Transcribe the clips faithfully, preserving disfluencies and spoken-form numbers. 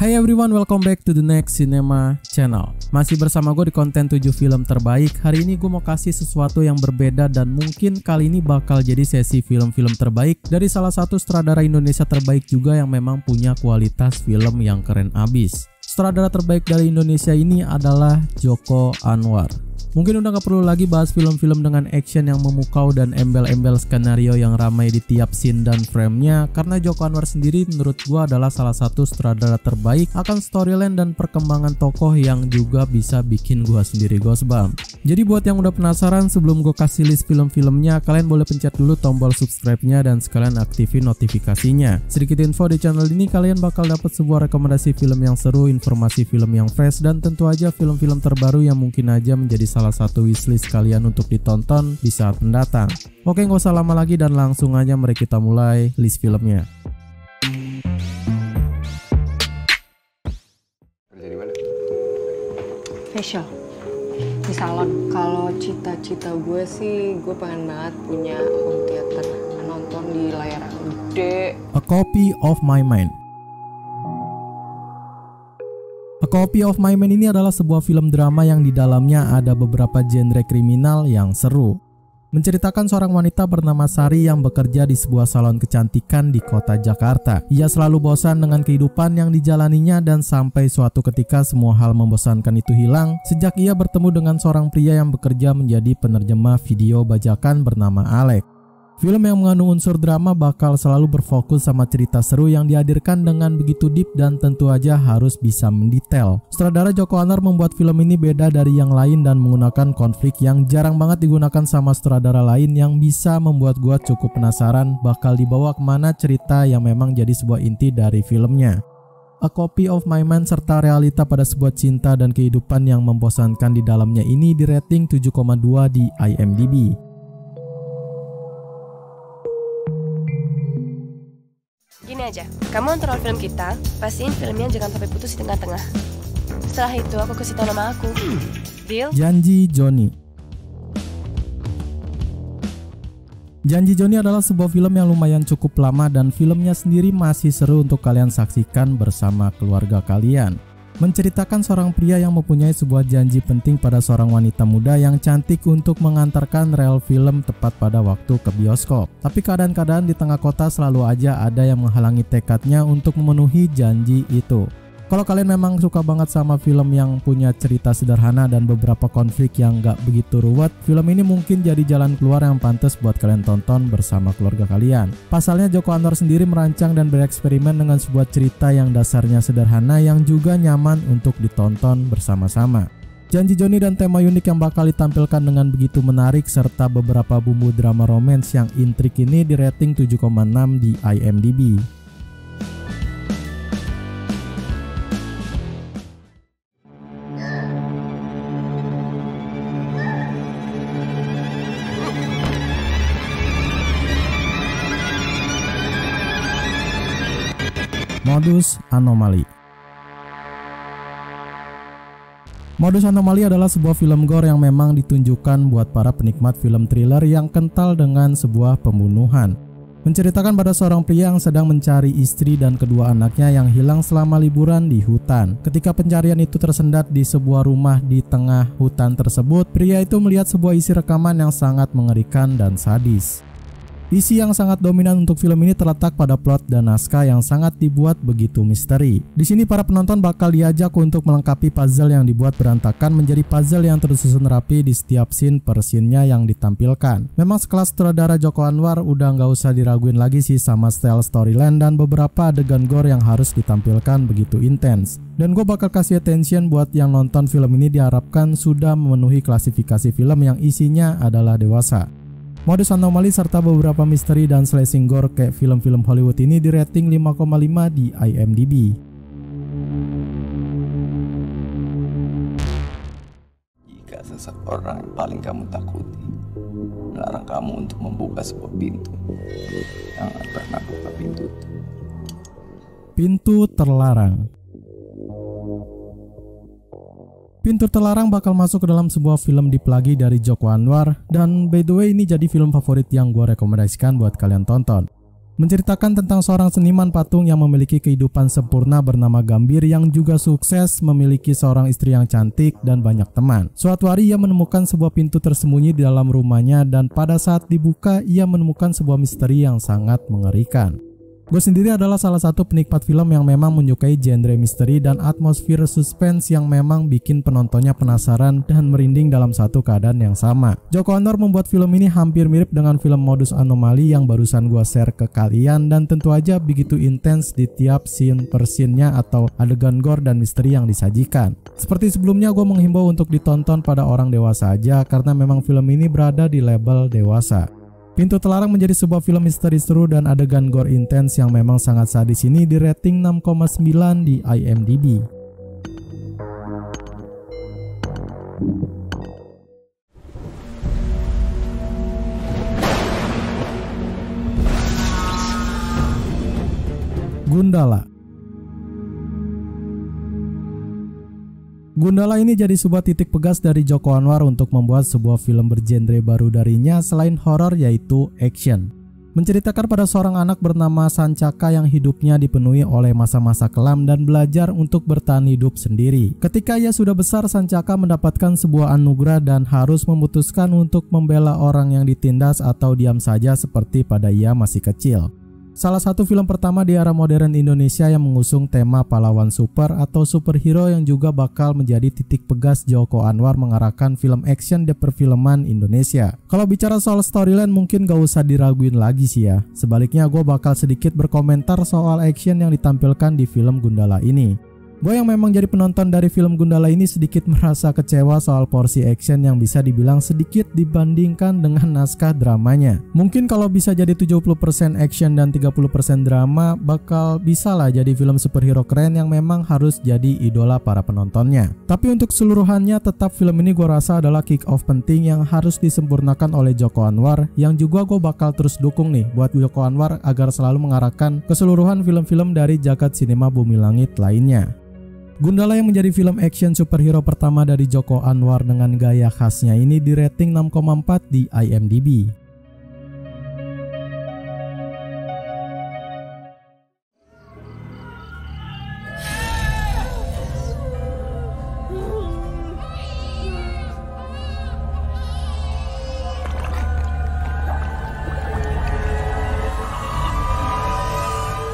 Hey everyone, welcome back to the next cinema channel. Masih bersama gue di konten tujuh film terbaik. Hari ini gue mau kasih sesuatu yang berbeda dan mungkin kali ini bakal jadi sesi film-film terbaik dari salah satu sutradara Indonesia terbaik juga yang memang punya kualitas film yang keren abis. Sutradara terbaik dari Indonesia ini adalah Joko Anwar. Mungkin udah gak perlu lagi bahas film-film dengan action yang memukau dan embel-embel skenario yang ramai di tiap scene dan frame-nya, karena Joko Anwar sendiri menurut gua adalah salah satu sutradara terbaik akan storyline dan perkembangan tokoh yang juga bisa bikin gua sendiri goosebump. Jadi buat yang udah penasaran, sebelum gua kasih list film-filmnya, kalian boleh pencet dulu tombol subscribe-nya dan sekalian aktifin notifikasinya. Sedikit info di channel ini, kalian bakal dapat sebuah rekomendasi film yang seru, informasi film yang fresh, dan tentu aja film-film terbaru yang mungkin aja menjadi salah salah satu wishlist kalian untuk ditonton di saat mendatang. Oke, nggak usah lama lagi dan langsung aja mari kita mulai list filmnya. Kerja di mana? Facial di salon. Kalau cita-cita gue sih, gue pengen banget punya home theater, nonton di layar gede. A Copy of My Mind. A Copy of My Man ini adalah sebuah film drama yang di dalamnya ada beberapa genre kriminal yang seru. Menceritakan seorang wanita bernama Sari yang bekerja di sebuah salon kecantikan di kota Jakarta. Ia selalu bosan dengan kehidupan yang dijalaninya dan sampai suatu ketika semua hal membosankan itu hilang sejak ia bertemu dengan seorang pria yang bekerja menjadi penerjemah video bajakan bernama Alex. Film yang mengandung unsur drama bakal selalu berfokus sama cerita seru yang dihadirkan dengan begitu deep dan tentu aja harus bisa mendetail. Sutradara Joko Anwar membuat film ini beda dari yang lain dan menggunakan konflik yang jarang banget digunakan sama sutradara lain yang bisa membuat gua cukup penasaran bakal dibawa kemana cerita yang memang jadi sebuah inti dari filmnya. A Copy of My Mind serta realita pada sebuah cinta dan kehidupan yang membosankan di dalamnya ini dirating tujuh koma dua di I M D B. Aja. Kamu nonton film kita, pastiin filmnya jangan sampai putus di tengah-tengah. Setelah itu aku kasih tahu nama aku. Deal? Janji Joni. Janji Joni adalah sebuah film yang lumayan cukup lama dan filmnya sendiri masih seru untuk kalian saksikan bersama keluarga kalian. Menceritakan seorang pria yang mempunyai sebuah janji penting pada seorang wanita muda yang cantik untuk mengantarkan rel film tepat pada waktu ke bioskop. Tapi keadaan-keadaan di tengah kota selalu aja ada yang menghalangi tekadnya untuk memenuhi janji itu. Kalau kalian memang suka banget sama film yang punya cerita sederhana dan beberapa konflik yang gak begitu ruwet, film ini mungkin jadi jalan keluar yang pantas buat kalian tonton bersama keluarga kalian. Pasalnya Joko Anwar sendiri merancang dan bereksperimen dengan sebuah cerita yang dasarnya sederhana yang juga nyaman untuk ditonton bersama-sama. Janji Joni dan tema unik yang bakal ditampilkan dengan begitu menarik serta beberapa bumbu drama romance yang intrik ini dirating tujuh koma enam di I M D B. Modus Anomali. Modus Anomali adalah sebuah film gore yang memang ditunjukkan buat para penikmat film thriller yang kental dengan sebuah pembunuhan. Menceritakan pada seorang pria yang sedang mencari istri dan kedua anaknya yang hilang selama liburan di hutan. Ketika pencarian itu tersendat di sebuah rumah di tengah hutan tersebut, pria itu melihat sebuah isi rekaman yang sangat mengerikan dan sadis. Isi yang sangat dominan untuk film ini terletak pada plot dan naskah yang sangat dibuat begitu misteri. Di sini para penonton bakal diajak untuk melengkapi puzzle yang dibuat berantakan menjadi puzzle yang tersusun rapi di setiap scene per scene-nya yang ditampilkan. Memang sekelas sutradara Joko Anwar udah nggak usah diraguin lagi sih sama style storyline dan beberapa adegan gore yang harus ditampilkan begitu intens. Dan gue bakal kasih attention buat yang nonton film ini diharapkan sudah memenuhi klasifikasi film yang isinya adalah dewasa. Modus Anomali serta beberapa misteri dan slashing gore kayak film-film Hollywood ini dirating lima koma lima di I M D B. Jika seseorang yang paling kamu takuti melarang kamu untuk membuka sebuah pintu, jangan pernah buka pintu itu. Pintu Terlarang. Pintu Terlarang bakal masuk ke dalam sebuah film deep lagi dari Joko Anwar, dan by the way ini jadi film favorit yang gue rekomendasikan buat kalian tonton. menceritakan tentang seorang seniman patung yang memiliki kehidupan sempurna bernama Gambir yang juga sukses memiliki seorang istri yang cantik dan banyak teman. Suatu hari ia menemukan sebuah pintu tersembunyi di dalam rumahnya dan pada saat dibuka ia menemukan sebuah misteri yang sangat mengerikan. Gue sendiri adalah salah satu penikmat film yang memang menyukai genre misteri dan atmosfer suspense yang memang bikin penontonnya penasaran dan merinding dalam satu keadaan yang sama. Joko Anwar membuat film ini hampir mirip dengan film Modus Anomali yang barusan gue share ke kalian dan tentu aja begitu intens di tiap scene per scene-nya atau adegan gore dan misteri yang disajikan. Seperti sebelumnya, gue menghimbau untuk ditonton pada orang dewasa aja karena memang film ini berada di label dewasa. Pintu Terlarang menjadi sebuah film misteri seru dan adegan gore intens yang memang sangat sadis ini di rating enam koma sembilan di I M D B. Gundala. Gundala ini jadi sebuah titik pegas dari Joko Anwar untuk membuat sebuah film bergenre baru darinya selain horor yaitu action. Menceritakan pada seorang anak bernama Sancaka yang hidupnya dipenuhi oleh masa-masa kelam dan belajar untuk bertahan hidup sendiri. Ketika ia sudah besar, Sancaka mendapatkan sebuah anugerah dan harus memutuskan untuk membela orang yang ditindas atau diam saja seperti pada ia masih kecil. Salah satu film pertama di era modern Indonesia yang mengusung tema pahlawan super atau superhero yang juga bakal menjadi titik pegas Joko Anwar mengarahkan film action di perfilman Indonesia. Kalau bicara soal storyline mungkin gak usah diraguin lagi sih ya. Sebaliknya gue bakal sedikit berkomentar soal action yang ditampilkan di film Gundala ini. Gue yang memang jadi penonton dari film Gundala ini sedikit merasa kecewa soal porsi action yang bisa dibilang sedikit dibandingkan dengan naskah dramanya. Mungkin kalau bisa jadi tujuh puluh persen action dan tiga puluh persen drama, bakal bisa lah jadi film superhero keren yang memang harus jadi idola para penontonnya. Tapi untuk keseluruhannya tetap film ini gue rasa adalah kick off penting yang harus disempurnakan oleh Joko Anwar, yang juga gue bakal terus dukung nih buat Joko Anwar agar selalu mengarahkan keseluruhan film-film dari jagat sinema bumi langit lainnya. Gundala yang menjadi film action superhero pertama dari Joko Anwar dengan gaya khasnya ini di rating enam koma empat di I M D B.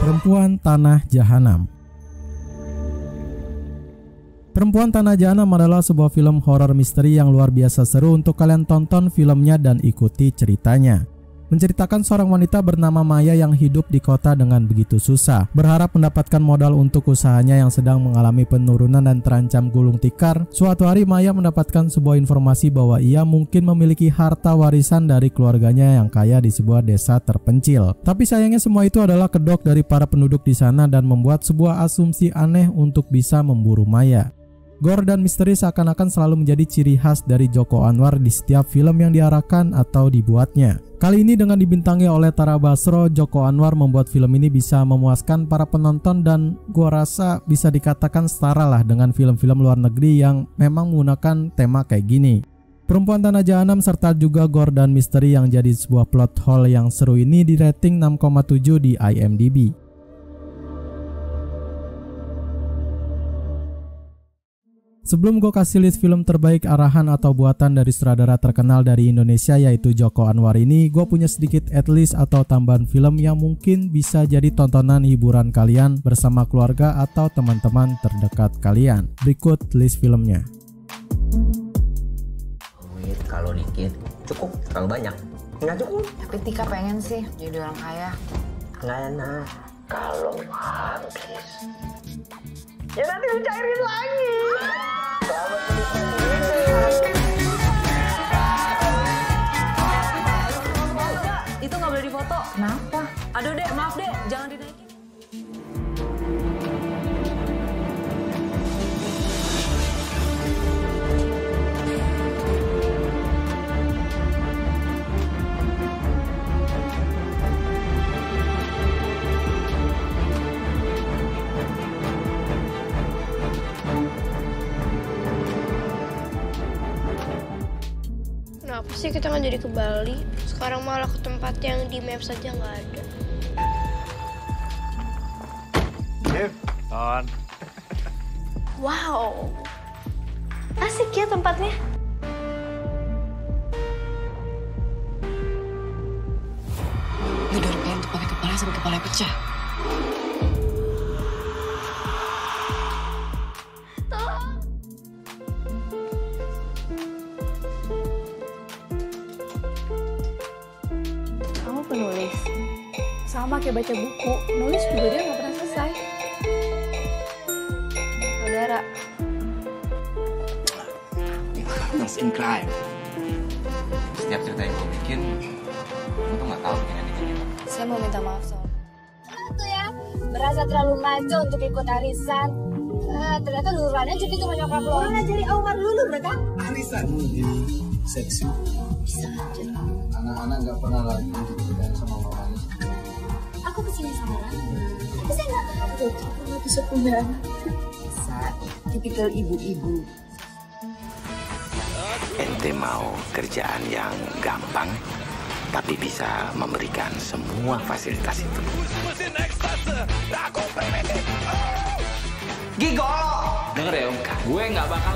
Perempuan Tanah Jahanam. Perempuan Tanah Jahanam adalah sebuah film horor misteri yang luar biasa seru untuk kalian tonton filmnya dan ikuti ceritanya. Menceritakan seorang wanita bernama Maya yang hidup di kota dengan begitu susah, berharap mendapatkan modal untuk usahanya yang sedang mengalami penurunan dan terancam gulung tikar. Suatu hari Maya mendapatkan sebuah informasi bahwa ia mungkin memiliki harta warisan dari keluarganya yang kaya di sebuah desa terpencil. Tapi sayangnya semua itu adalah kedok dari para penduduk di sana dan membuat sebuah asumsi aneh untuk bisa memburu Maya. Gore dan misteri seakan-akan selalu menjadi ciri khas dari Joko Anwar di setiap film yang diarahkan atau dibuatnya. Kali ini dengan dibintangi oleh Tara Basro, Joko Anwar membuat film ini bisa memuaskan para penonton dan gua rasa bisa dikatakan setara lah dengan film-film luar negeri yang memang menggunakan tema kayak gini. Perempuan Tanah Jahanam serta juga gore dan misteri yang jadi sebuah plot hole yang seru ini di rating enam koma tujuh di I M D B. Sebelum gue kasih list film terbaik arahan atau buatan dari sutradara terkenal dari Indonesia yaitu Joko Anwar ini, gue punya sedikit at least atau tambahan film yang mungkin bisa jadi tontonan hiburan kalian bersama keluarga atau teman-teman terdekat kalian. Berikut list filmnya. Kalau dikit cukup, kalau banyak nggak cukup. Tapi Tika pengen sih jadi orang kaya. Nggak enak kalau habis. Ya nanti dicairin lagi. Itu nggak boleh difoto. Kenapa? Aduh dek, maaf dek, jangan dinaikin. Kenapa sih kita nggak jadi ke Bali? Sekarang malah ke tempat yang di map saja nggak ada. Sip, on. Wow. Asik ya tempatnya. Ngedorong kalian untuk pakai kepala sampai kepala pecah. Penulis. Sama kayak baca buku, nulis juga dia nggak pernah selesai. Saudara. Partners in crime. Setiap cerita yang gue bikin, gue tuh nggak tahu bikin yang bikin. Saya mau minta maaf soal. Itu ya, merasa terlalu maju untuk ikut arisan. Uh, ternyata luruannya jadi cuma nyokap lo. Mana jadi Omar lulur, kan? Arisan. Seksi. Bisa aja. Anak-anak nggak pernah lagi untuk berbicara sama mamanya. Aku kesini sama lagi. Tapi saya nggak tahu. Aku bisa punya anak. Bisa. Tipikal ibu-ibu. Ente mau kerjaan yang gampang, tapi bisa memberikan semua fasilitas itu. Gigo! Dengar ya, Om. Gue nggak bakal...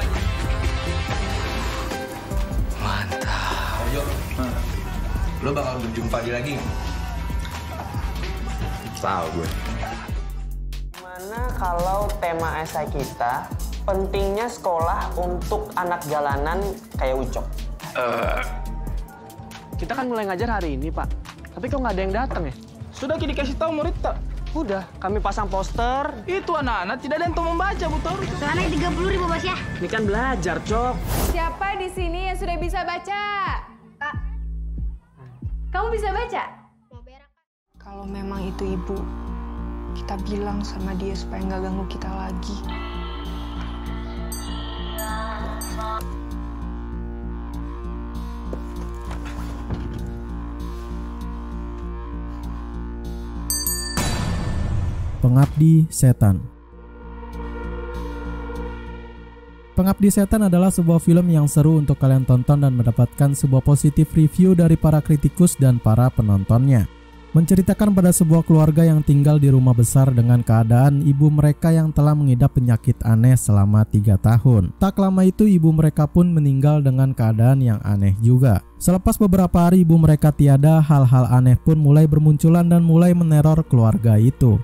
Mantap. Ojo. Lo bakal berjumpa dia lagi? Tahu gue. Mana kalau tema esai kita pentingnya sekolah untuk anak jalanan kayak Ucok? Uh. Kita kan mulai ngajar hari ini, Pak. Tapi kok nggak ada yang datang ya? Sudah kita kasih tahu murid tak? Udah, kami pasang poster. Itu anak-anak tidak ada yang tahu membaca, Bu Tor. Anak tiga puluh ribu, Bos ya. Ini kan belajar, Cok. Siapa di sini yang sudah bisa baca? Pak. Kamu bisa baca? Kalau memang itu ibu, kita bilang sama dia supaya nggak ganggu kita lagi. Pengabdi Setan. Pengabdi Setan adalah sebuah film yang seru untuk kalian tonton dan mendapatkan sebuah positif review dari para kritikus dan para penontonnya. Menceritakan pada sebuah keluarga yang tinggal di rumah besar dengan keadaan ibu mereka yang telah mengidap penyakit aneh selama tiga tahun. Tak lama itu ibu mereka pun meninggal dengan keadaan yang aneh juga. Selepas beberapa hari ibu mereka tiada, hal-hal aneh pun mulai bermunculan dan mulai meneror keluarga itu.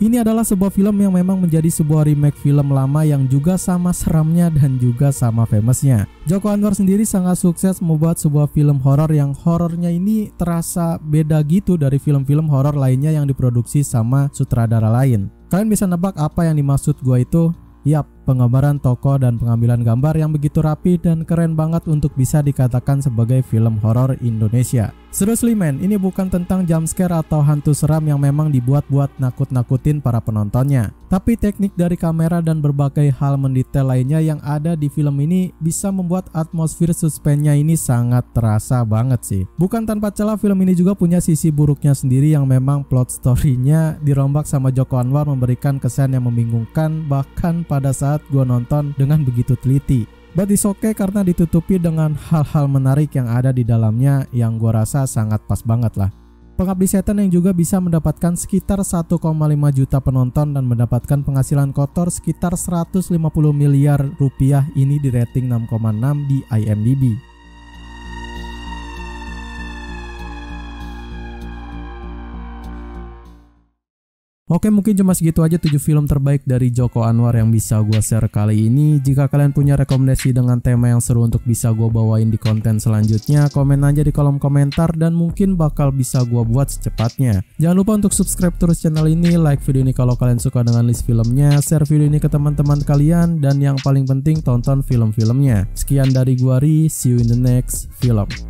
Ini adalah sebuah film yang memang menjadi sebuah remake film lama yang juga sama seramnya dan juga sama famousnya. Joko Anwar sendiri sangat sukses membuat sebuah film horor yang horornya ini terasa beda gitu dari film-film horor lainnya yang diproduksi sama sutradara lain. Kalian bisa nebak apa yang dimaksud gua itu? Yap, penggambaran tokoh dan pengambilan gambar yang begitu rapi dan keren banget untuk bisa dikatakan sebagai film horor Indonesia. Seriously man, ini bukan tentang jumpscare atau hantu seram yang memang dibuat-buat nakut-nakutin para penontonnya. Tapi teknik dari kamera dan berbagai hal mendetail lainnya yang ada di film ini bisa membuat atmosfer suspense-nya ini sangat terasa banget sih. Bukan tanpa celah, film ini juga punya sisi buruknya sendiri yang memang plot story-nya dirombak sama Joko Anwar memberikan kesan yang membingungkan bahkan pada saat gua nonton dengan begitu teliti. But it's okay karena ditutupi dengan hal-hal menarik yang ada di dalamnya yang gua rasa sangat pas banget lah. Pengabdi Setan yang juga bisa mendapatkan sekitar satu koma lima juta penonton dan mendapatkan penghasilan kotor sekitar seratus lima puluh miliar rupiah ini di rating enam koma enam di I M D B. Oke, mungkin cuma segitu aja tujuh film terbaik dari Joko Anwar yang bisa gue share kali ini. Jika kalian punya rekomendasi dengan tema yang seru untuk bisa gue bawain di konten selanjutnya, komen aja di kolom komentar dan mungkin bakal bisa gue buat secepatnya. Jangan lupa untuk subscribe terus channel ini, like video ini kalau kalian suka dengan list filmnya, share video ini ke teman-teman kalian, dan yang paling penting tonton film-filmnya. Sekian dari gue, Ri, see you in the next film.